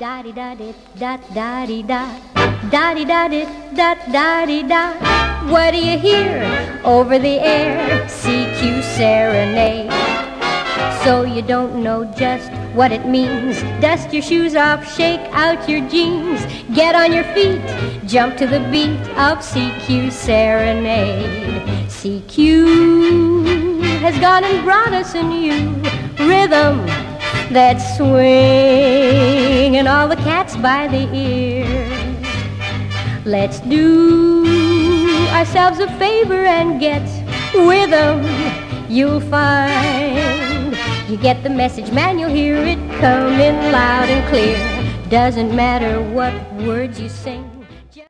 da di da di da da di da da di da di da da di da. What do you hear over the air? CQ Serenade. So you don't know just what it means. Dust your shoes off, shake out your jeans, get on your feet, jump to the beat of CQ Serenade. CQ has gone and brought us a new rhythm that's swinging all the cats by the ears. Let's do ourselves a favor and get with 'em. You'll find you get the message, man, you'll hear it coming loud and clear. Doesn't matter what words you sing.